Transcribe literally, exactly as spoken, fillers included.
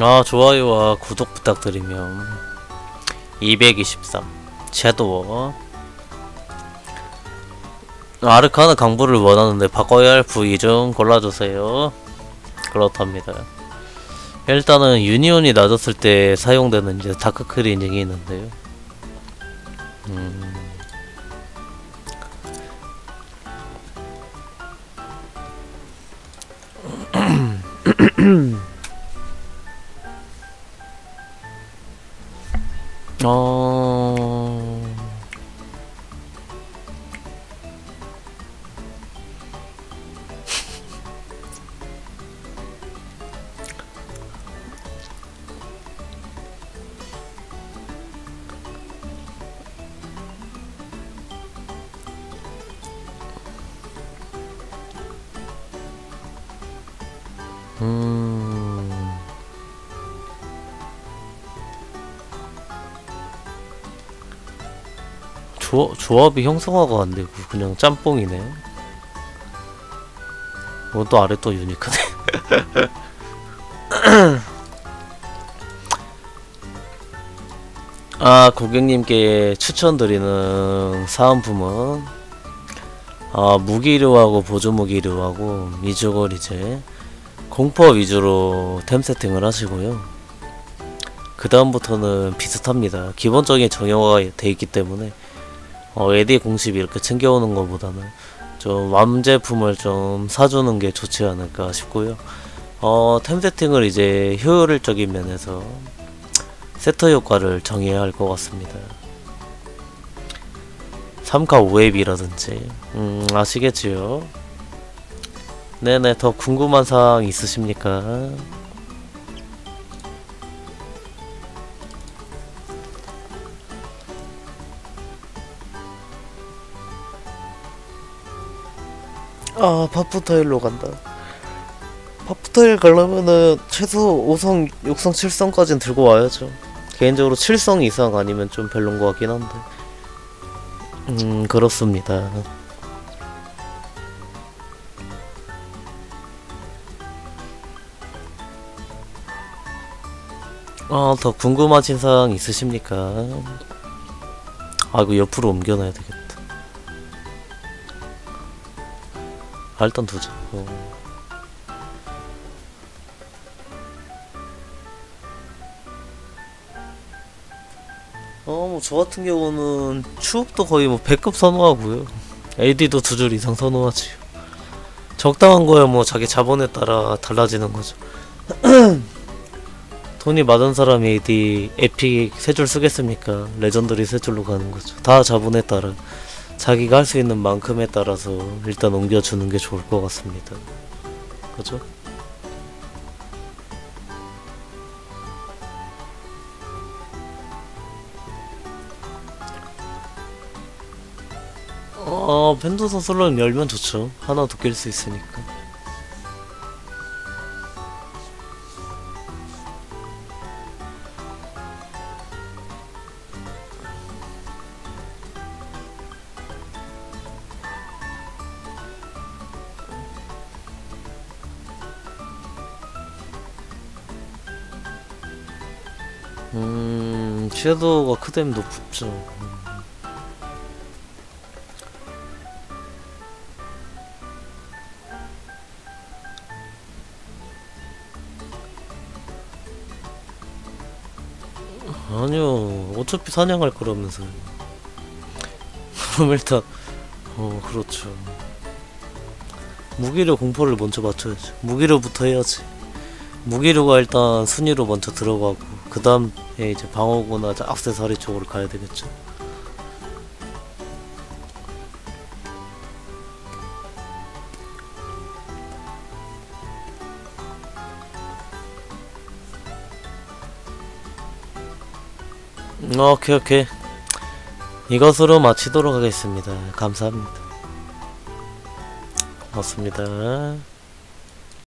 아, 좋아요와 구독 부탁드리며. 이백이십삼 섀도어. 아르카나 강부를 원하는데 바꿔야 할 부위 좀 골라주세요. 그렇답니다. 일단은 유니온이 낮았을 때 사용되는 이제 다크 클리닝이 있는데요. 음. 어... 음... 조, 조합이 형성화가 안되고 그냥 짬뽕이네. 어, 또 아래 또 유니크네. 아, 고객님께 추천드리는 사은품은 아, 무기류하고 보조무기류하고 미주걸 이제 공포 위주로 템 세팅을 하시고요. 그 다음부터는 비슷합니다. 기본적인 정형화가 돼있기 때문에 어, 에디 공식 이렇게 챙겨오는 것보다는 좀 완제품을 좀 사주는 게 좋지 않을까 싶고요. 어, 템 세팅을 이제 효율적인 면에서 세터 효과를 정해야 할 것 같습니다. 삼카 오앱이라든지 음, 아시겠지요? 네네, 더 궁금한 사항 있으십니까? 아, 파프터일로 간다. 파프터일 가려면은 최소 오성, 육성, 칠성까지는 들고 와야죠. 개인적으로 칠성 이상 아니면 좀 별론 것 같긴 한데. 음, 그렇습니다. 아, 더 궁금하신 사항 있으십니까? 아, 이거 옆으로 옮겨놔야 되겠다. 아, 일단 두자. 어. 어, 뭐 저 같은 경우는 추업도 거의 뭐 백급 선호하고요. 에이디도 두 줄 이상 선호하지요. 적당한 거야 뭐 자기 자본에 따라 달라지는 거죠. 돈이 많은 사람이 에이디 에픽 세 줄 쓰겠습니까? 레전더리 세 줄로 가는 거죠. 다 자본에 따라 자기가 할 수 있는 만큼에 따라서 일단 옮겨주는 게 좋을 것 같습니다. 그죠? 어, 펜도서 슬롯 열면 좋죠. 하나 더 낄 수 있으니까. 음... 섀도우가 크다면 높죠. 음. 아니요, 어차피 사냥할 거라면서요. 그럼 일단 어... 그렇죠. 무기류 공포를 먼저 맞춰야지. 무기류부터 해야지. 무기류가 일단 순위로 먼저 들어가고 그 다음에 이제 방어구나 액세서리 쪽으로 가야 되겠죠. 오케이 오케이, 이것으로 마치도록 하겠습니다. 감사합니다. 고맙습니다.